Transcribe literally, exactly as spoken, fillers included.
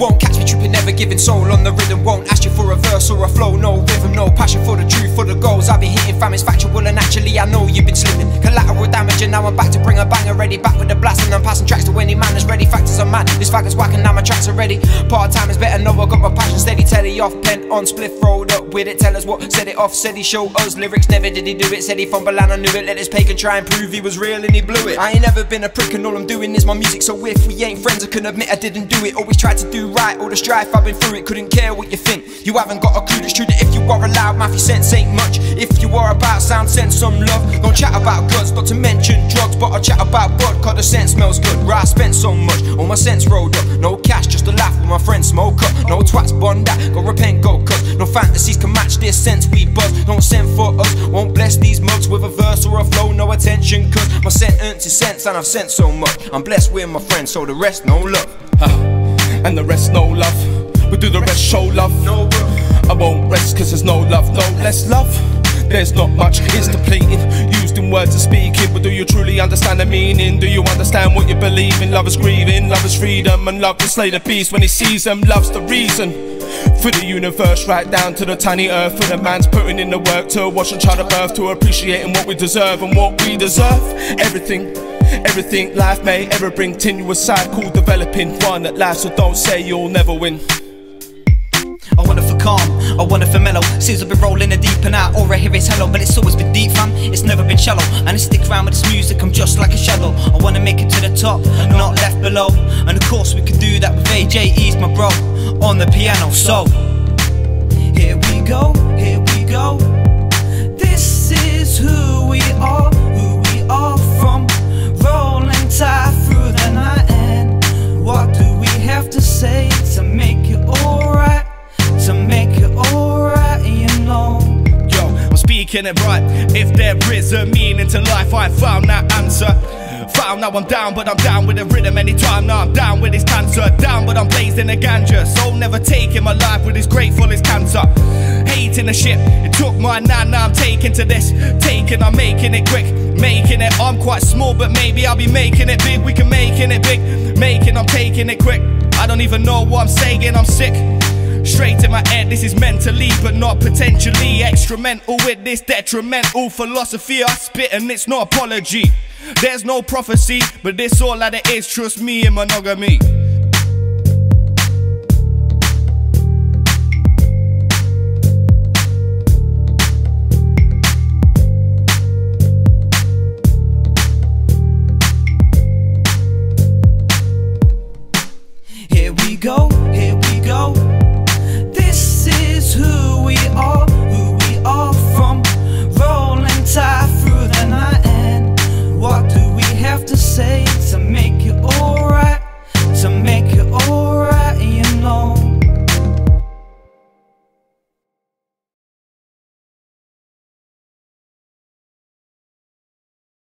won't catch me tripping, never giving soul on the rhythm. Won't ask you for a verse or a flow, no rhythm, no passion for the truth, for the goals I've been hitting. Fam, it's factual and actually I know you've been slipping. Collateral damage and now I'm back to bring a banger. Ready back with a blast and I'm passing tracks to any man that's ready. Factors are mad, this fact is whack and now my tracks are ready. Part time is better, know I got my passion steady. Telly off, pen on, spliff, rolled up with it. Tell us what, set it off, said he showed us lyrics. Never did he do it, said he fumbled and I knew it. Let this pagan try and prove he was real and he blew it. I ain't ever been a prick and all I'm doing is my music. So if we ain't friends I can admit I didn't do it. Always tried to do right, all the strife I've been through it. Couldn't care what you think, you haven't got a clue. It's true that if you are allowed, mouth your sense ain't much. If you are about sound, send some love. Don't chat about guts, not to mention drugs, but I'll chat about blood, cause the scent smells good. Where I spent so much, all my sense rolled up. No cash, just a laugh with my friends, smoke up. No twats, bond that, go repent, go cuss. No fantasies can match this sense we buzz. Don't send for us, won't bless these mugs with a verse or a flow, no attention cuz my sentence is sense and I've sent so much. I'm blessed with my friends, so the rest no love. uh, And the rest no love, we do the rest show love. No, I won't rest cause there's no love, no less love. There's not much, it's depleting, used in words and speaking. But do you truly understand the meaning? Do you understand what you believe in? Love is grieving, love is freedom, and love will slay the beast when he sees them. Love's the reason for the universe, right down to the tiny earth. For the man's putting in the work to watch and childbirth, to appreciating what we deserve and what we deserve. Everything, everything life may ever bring, continuous cycle developing, one that lasts, so don't say you'll never win. I want it for calm, I want it for mellow. Seems I've been rolling a deep and out, or I hear it's hello. But it's always been deep, fam, it's never been shallow. And I stick around with this music, I'm just like a shadow. I want to make it to the top, and not left below. And of course we can do that with A J, he's my bro, on the piano. So, here we go, here we go. This is who we are, who we are from. Rolling tide through the night, and what do we have to say to make it alright? To make it alright, you know. Yo, I'm speaking it right. If there is a meaning to life, I found that answer. Found now I'm down, but I'm down with the rhythm. Anytime now I'm down with this cancer. Down, but I'm blazed in the ganja. Soul never taking my life with this grateful as cancer. Hating the shit, it took my nan, now I'm taking to this. Taking, I'm making it quick. Making it, I'm quite small, but maybe I'll be making it big. We can making it big. Making, I'm taking it quick. I don't even know what I'm saying, I'm sick. Straight in my head, this is mentally, but not potentially. Extramental with this detrimental philosophy I spit, and it's no apology. There's no prophecy, but this all that it is, trust me, in monogamy. Here we go, here we go. This is who we are, who we are from. Rolling tide through the night, and what do we have to say?